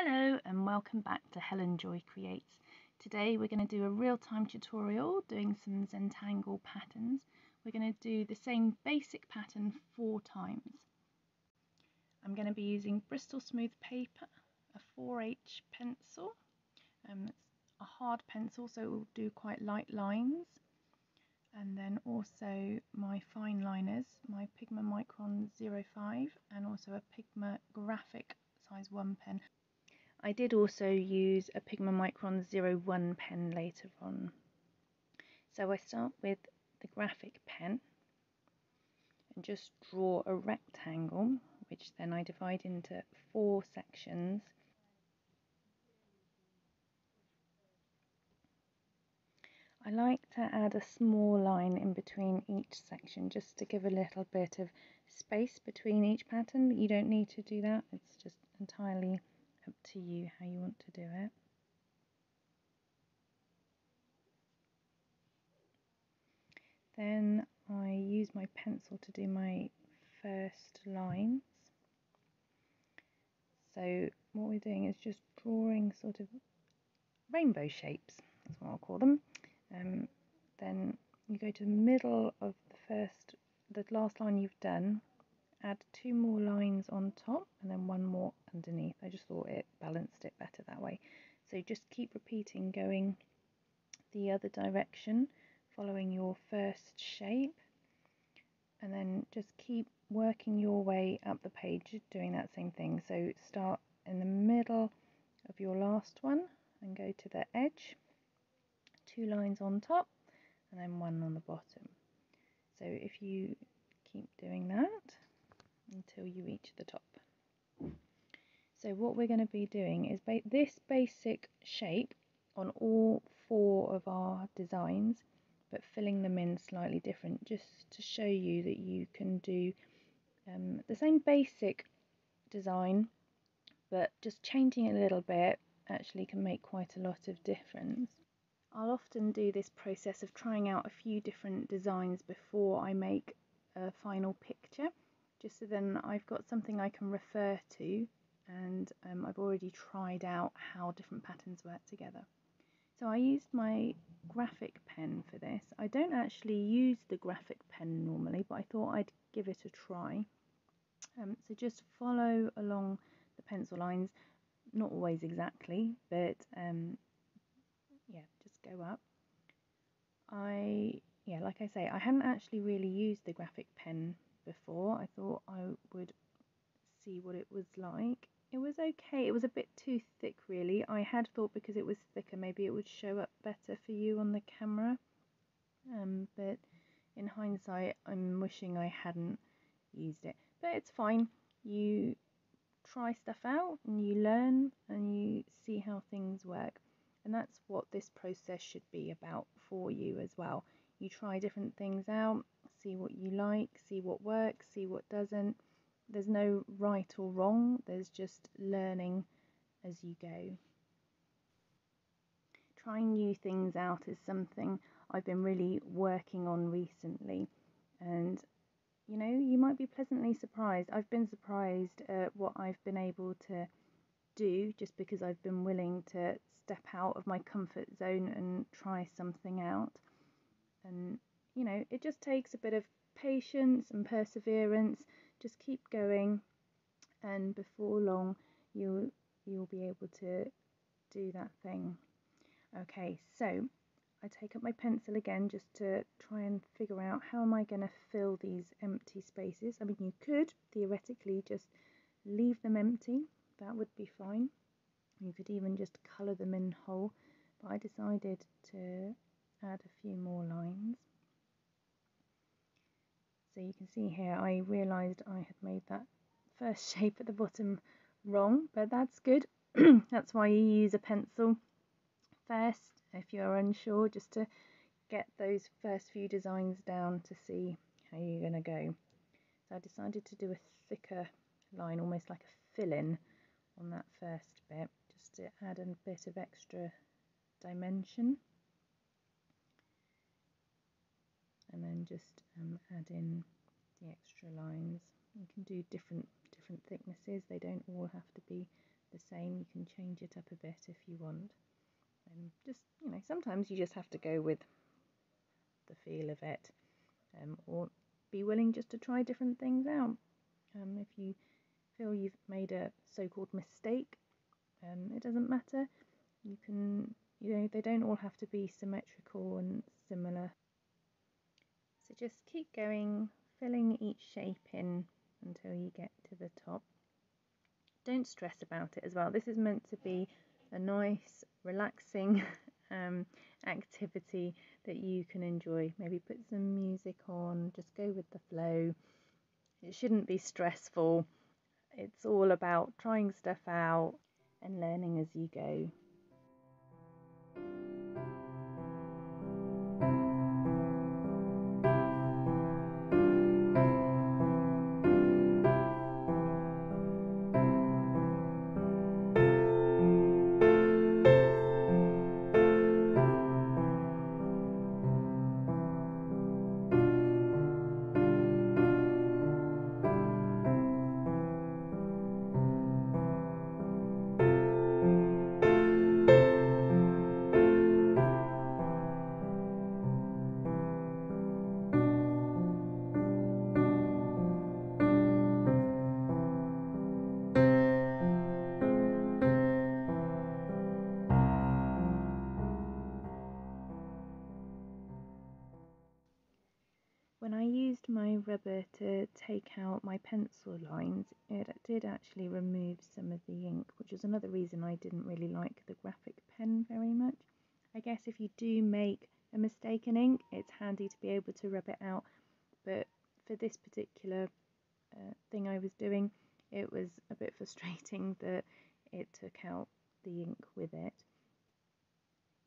Hello and welcome back to Helen Joy Creates. Today we're going to do a real-time tutorial doing some Zentangle patterns. We're going to do the same basic pattern 4 times. I'm going to be using Bristol Smooth paper, a 4H pencil. It's a hard pencil so it will do quite light lines. And then also my fine liners, my Pigma Micron 05 and also a Pigma Graphic size 1 pen. I did also use a Pigma Micron 01 pen later on. So I start with the graphic pen and just draw a rectangle, which then I divide into 4 sections. I like to add a small line in between each section just to give a little bit of space between each pattern, but you don't need to do that, it's just entirely up to you how you want to do it. Then I use my pencil to do my first lines. So what we're doing is just drawing sort of rainbow shapes, that's what I'll call them. Then you go to the middle of the last line you've done, add 2 more lines on top and then 1 more underneath. I just thought it balanced it better that way. So just keep repeating, going the other direction, following your first shape, and then just keep working your way up the page doing that same thing. So start in the middle of your last one and go to the edge, 2 lines on top and then 1 on the bottom. So if you keep doing that until you reach the top. So what we're going to be doing is this basic shape on all 4 of our designs, but filling them in slightly different, just to show you that you can do the same basic design, but just changing it a little bit actually can make quite a lot of difference. I'll often do this process of trying out a few different designs before I make a final picture, just so then I've got something I can refer to and I've already tried out how different patterns work together. So I used my graphic pen for this. I don't actually use the graphic pen normally, but I thought I'd give it a try. So just follow along the pencil lines, not always exactly, but yeah, just go up. Like I say, I hadn't actually really used the graphic pen before. I thought I would see what it was like. It was okay, it was a bit too thick really. I had thought because it was thicker maybe it would show up better for you on the camera, but in hindsight I'm wishing I hadn't used it. But it's fine, you try stuff out and you learn and you see how things work. And that's what this process should be about for you as well. You try different things out, see what you like, see what works, see what doesn't. There's no right or wrong, there's just learning as you go. Trying new things out is something I've been really working on recently. And, you know, you might be pleasantly surprised. I've been surprised at what I've been able to do just because I've been willing to step out of my comfort zone and try something out. And you know, it just takes a bit of patience and perseverance. Just keep going and before long you'll be able to do that thing. Okay, so I take up my pencil again just to try and figure out how am I going to fill these empty spaces. I mean, you could theoretically just leave them empty, that would be fine. You could even just colour them in whole, but I decided to add a few more lines. So you can see here I realised I had made that first shape at the bottom wrong, but that's good. That's why you use a pencil first if you're unsure, just to get those first few designs down to see how you're going to go. So I decided to do a thicker line, almost like a fill-in on that first bit, just to add a bit of extra dimension. And then just add in the extra lines. You can do different thicknesses, they don't all have to be the same. You can change it up a bit if you want. And just, you know, sometimes you just have to go with the feel of it, or be willing just to try different things out. If you feel you've made a so-called mistake, it doesn't matter. You can, you know, they don't all have to be symmetrical and similar. So just keep going, filling each shape in until you get to the top. Don't stress about it as well. This is meant to be a nice, relaxing activity that you can enjoy. Maybe put some music on, just go with the flow. It shouldn't be stressful. It's all about trying stuff out and learning as you go. My rubber to take out my pencil lines, it did actually remove some of the ink, which was another reason I didn't really like the graphic pen very much. I guess if you do make a mistake in ink, it's handy to be able to rub it out, but for this particular thing I was doing, it was a bit frustrating that it took out the ink with it.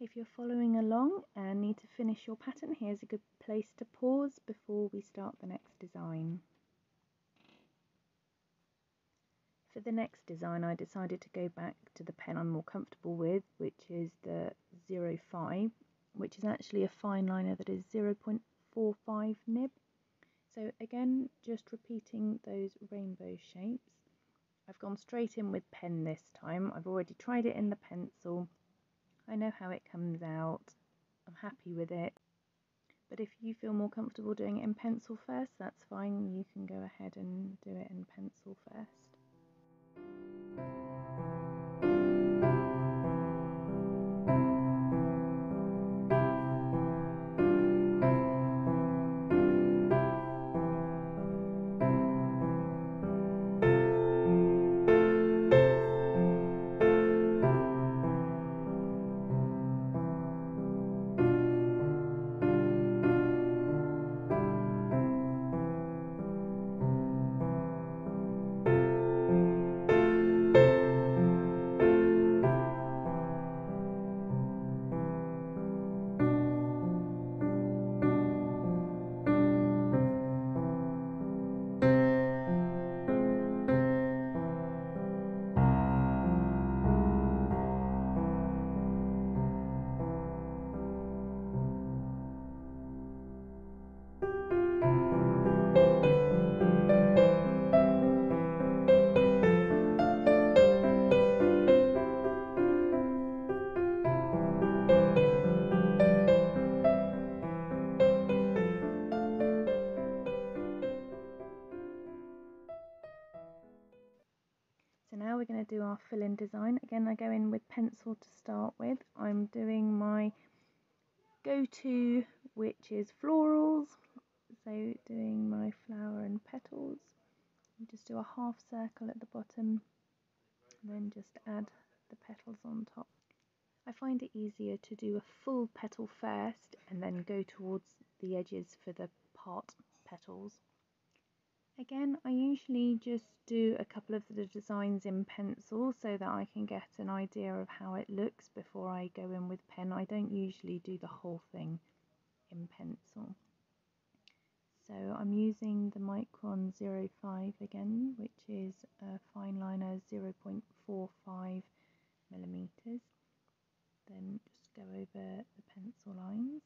If you're following along and need to finish your pattern, here's a good place to pause before we start the next design. For the next design, I decided to go back to the pen I'm more comfortable with, which is the 05, which is actually a fine liner that is 0.45 nib. So again, just repeating those rainbow shapes. I've gone straight in with pen this time. I've already tried it in the pencil. I know how it comes out, I'm happy with it, but if you feel more comfortable doing it in pencil first, that's fine, you can go ahead and do it in pencil first. Do our fill-in design. Again, I go in with pencil to start with. I'm doing my go-to, which is florals, so doing my flower and petals. You just do a half circle at the bottom and then just add the petals on top. I find it easier to do a full petal first and then go towards the edges for the part petals. Again, I usually just do a couple of the designs in pencil so that I can get an idea of how it looks before I go in with pen. I don't usually do the whole thing in pencil. So I'm using the Micron 05 again, which is a fine liner 0.45 millimeters. Then just go over the pencil lines.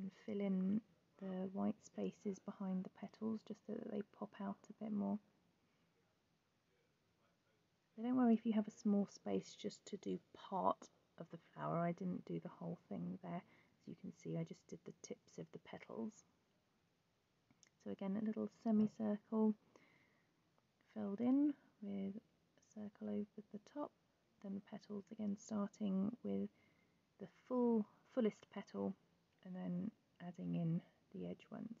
And fill in the white space spaces behind the petals just so that they pop out a bit more. So don't worry if you have a small space just to do part of the flower. I didn't do the whole thing there. As you can see, I just did the tips of the petals. So again, a little semicircle filled in with a circle over the top, then the petals again, starting with the fullest petal and then adding in the edge ones.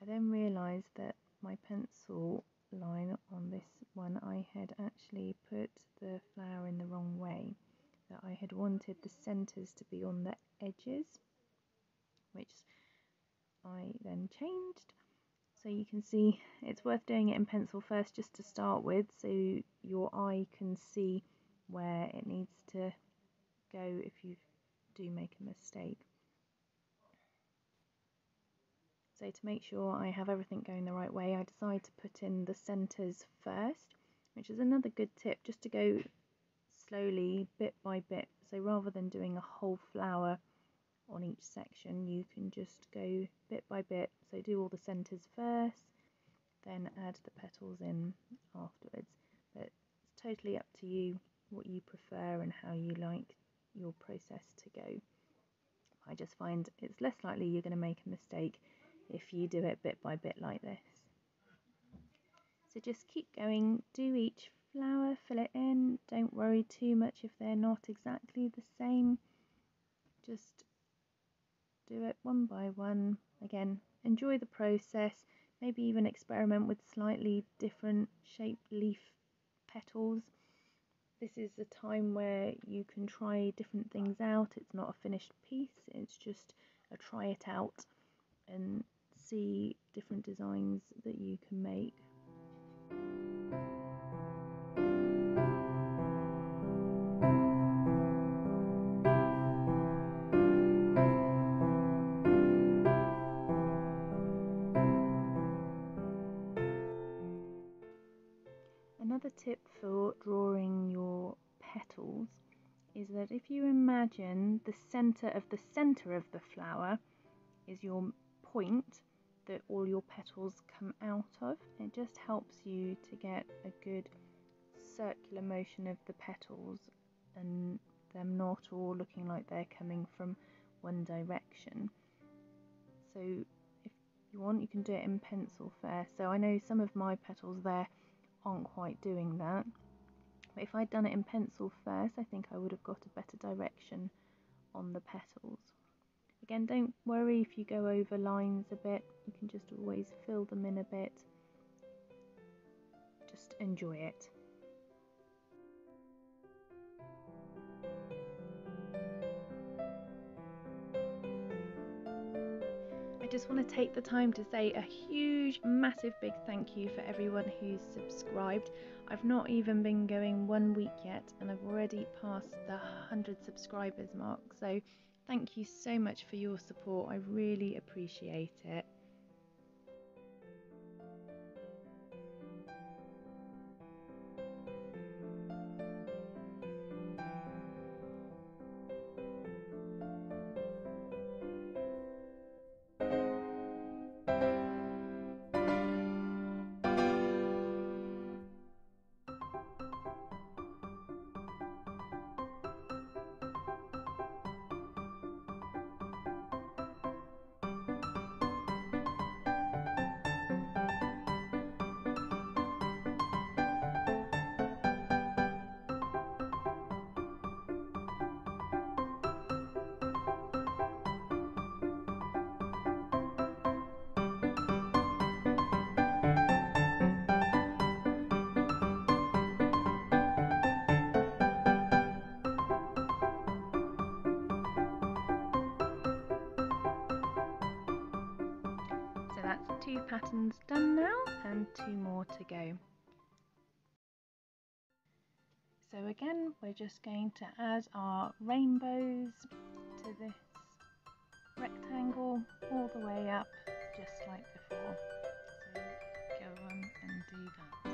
I then realised that my pencil line on this one, I had actually put the flower in the wrong way, that I had wanted the centres to be on the edges, which I then changed. So you can see it's worth doing it in pencil first just to start with, so your eye can see where it needs to go if you do make a mistake. So to make sure I have everything going the right way, I decide to put in the centres first, which is another good tip, just to go slowly, bit by bit. So rather than doing a whole flower on each section, you can just go bit by bit. So do all the centres first, then add the petals in afterwards. But it's totally up to you what you prefer and how you like your process to go. I just find it's less likely you're going to make a mistake if you do it bit by bit like this. So just keep going, do each flower, fill it in, don't worry too much if they're not exactly the same, just do it one by one. Again, enjoy the process, maybe even experiment with slightly different shaped leaf petals. This is a time where you can try different things out. It's not a finished piece, it's just a try it out and see different designs that you can make. Another tip for drawing your petals is that if you imagine the centre of the flower is your point that all your petals come out of, it just helps you to get a good circular motion of the petals and them not all looking like they're coming from one direction. So if you want, you can do it in pencil first. So I know some of my petals there aren't quite doing that, but if I'd done it in pencil first, I think I would have got a better direction on the petals. Again, don't worry if you go over lines a bit, you can just always fill them in a bit. Just enjoy it. I just want to take the time to say a huge, massive, big thank you for everyone who's subscribed. I've not even been going 1 week yet and I've already passed the 100 subscribers mark, so thank you so much for your support, I really appreciate it. Two patterns done now and two more to go. So again, we're just going to add our rainbows to this rectangle all the way up, just like before. So go on and do that.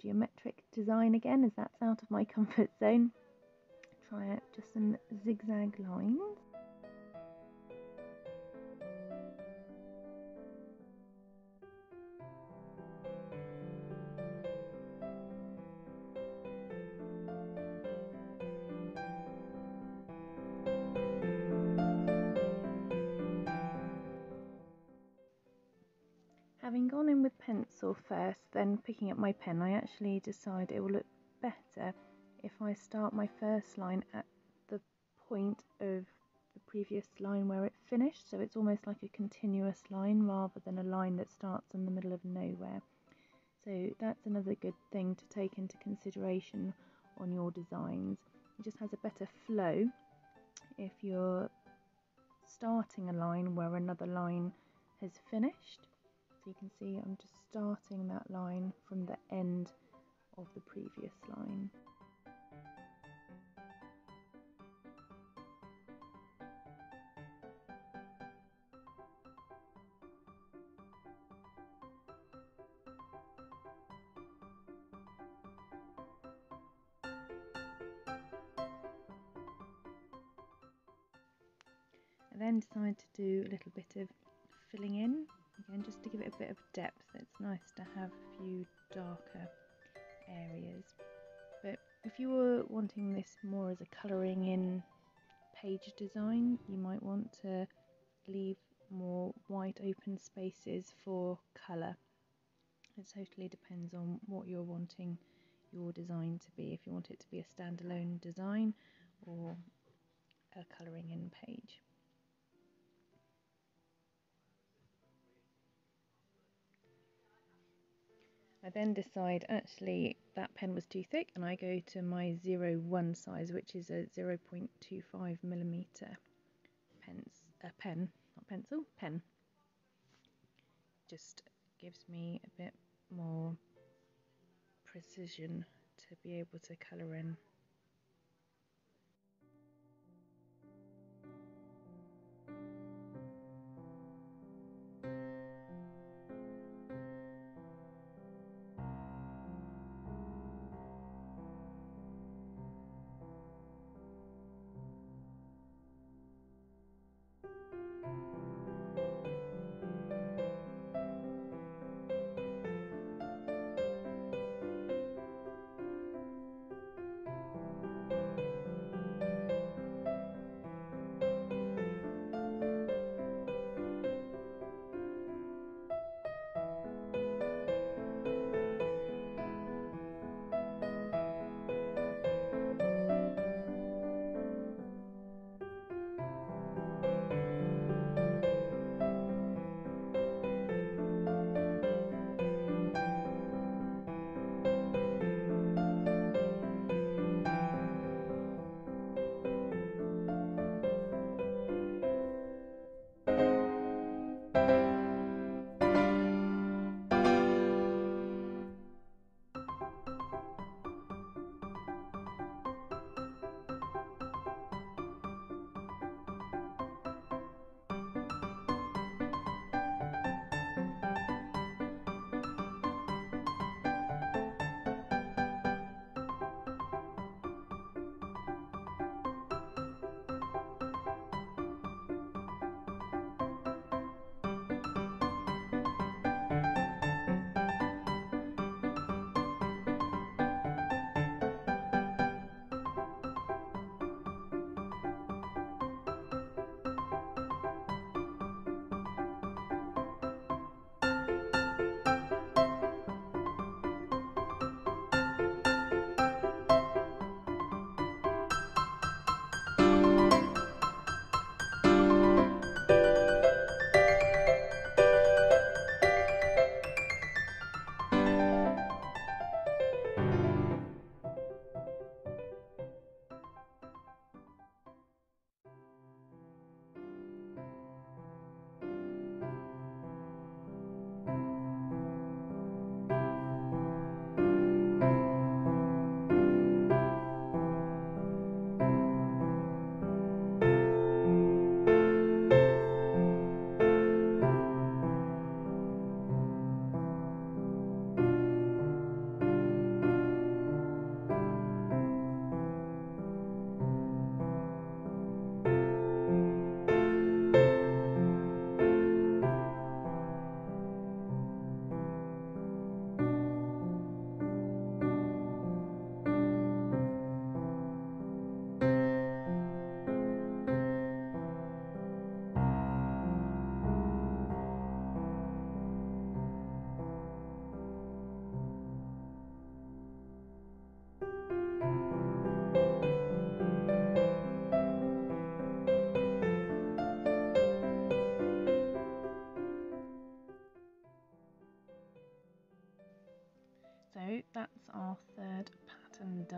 geometric design again, as that's out of my comfort zone. Try out just some zigzag lines. Having gone in with pencil first, then picking up my pen, I actually decide it will look better if I start my first line at the point of the previous line where it finished, so it's almost like a continuous line rather than a line that starts in the middle of nowhere. So that's another good thing to take into consideration on your designs. It just has a better flow if you're starting a line where another line has finished. So you can see I'm just starting that line from the end of the previous line. I then decide to do a little bit of filling in. Again, just to give it a bit of depth. It's nice to have a few darker areas. But if you were wanting this more as a colouring in page design, you might want to leave more wide open spaces for colour. It totally depends on what you're wanting your design to be, if you want it to be a standalone design or a colouring in page. I then decide actually that pen was too thick, and I go to my 01 size, which is a 0.25mm pen. Just gives me a bit more precision to be able to colour in.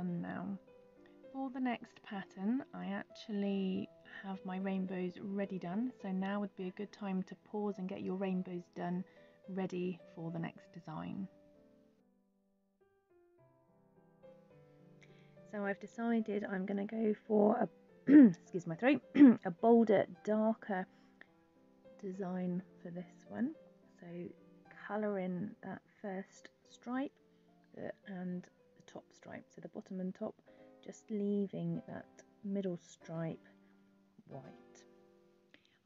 done now. For the next pattern, I actually have my rainbows ready done, so now would be a good time to pause and get your rainbows done ready for the next design. So I've decided I'm going to go for a excuse my throat, a bolder, darker design for this one. So colour in that first stripe and the top stripe, so the bottom and top, just leaving that middle stripe white.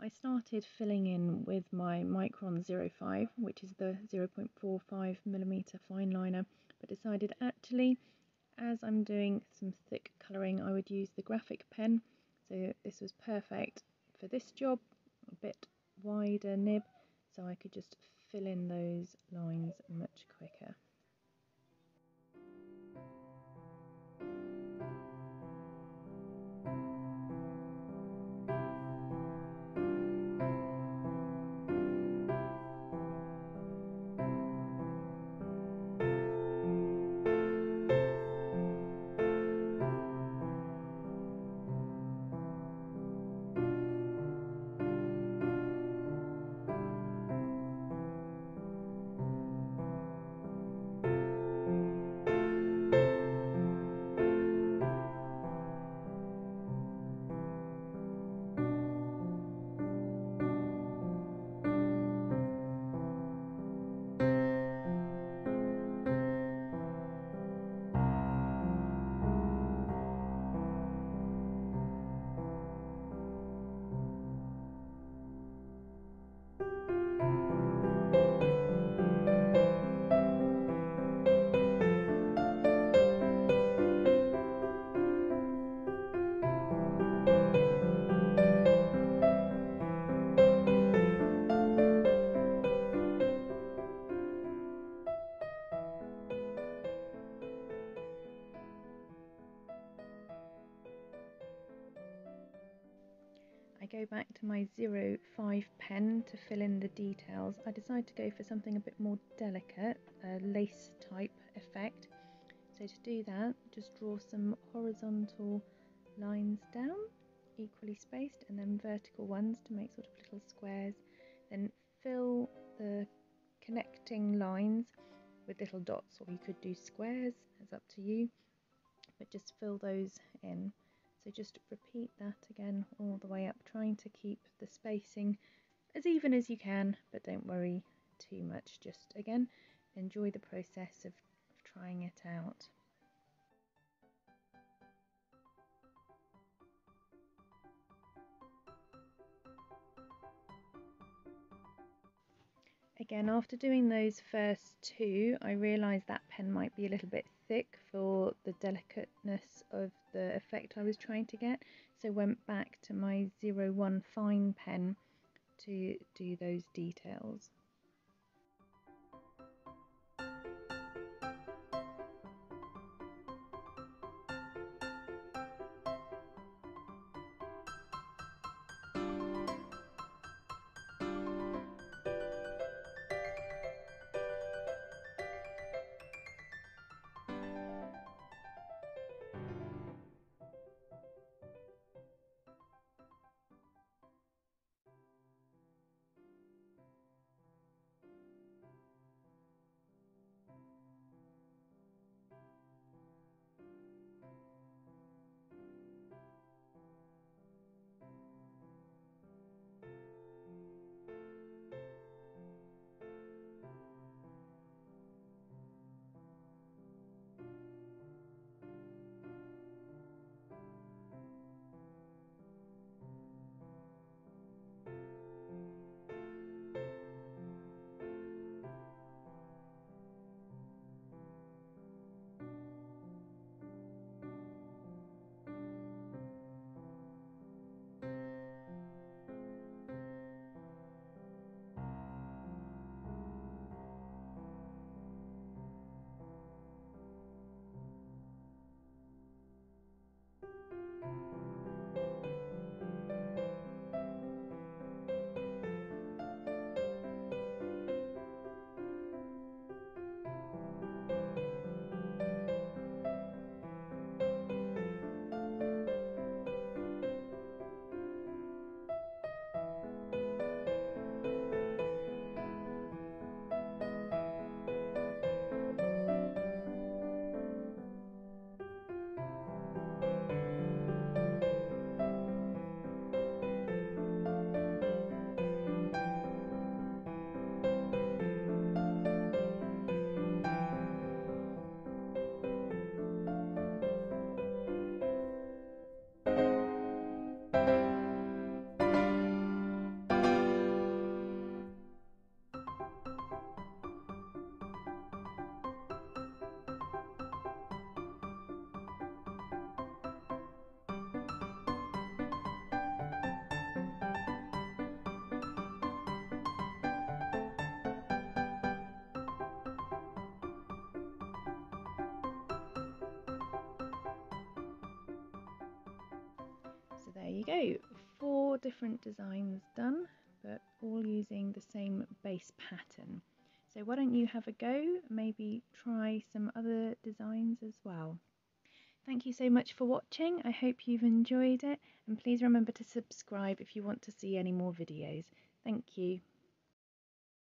I started filling in with my Micron 05, which is the 0.45mm fine liner, but decided actually, as I'm doing some thick colouring, I would use the graphic pen. So this was perfect for this job, a bit wider nib, so I could just fill in those lines much quicker. Go back to my 05 pen to fill in the details. I decided to go for something a bit more delicate, a lace type effect. So to do that, just draw some horizontal lines down, equally spaced, and then vertical ones to make sort of little squares. Then fill the connecting lines with little dots, or you could do squares, it's up to you, but just fill those in. So just repeat that again all the way up, trying to keep the spacing as even as you can, but don't worry too much. Just again, enjoy the process of trying it out. Again, after doing those first two, I realised that pen might be a little bit thick for the delicateness of the effect I was trying to get, so went back to my 01 fine pen to do those details. you go, 4 different designs done, but all using the same base pattern. So why don't you have a go, maybe try some other designs as well. Thank you so much for watching, I hope you've enjoyed it, and please remember to subscribe if you want to see any more videos. Thank you.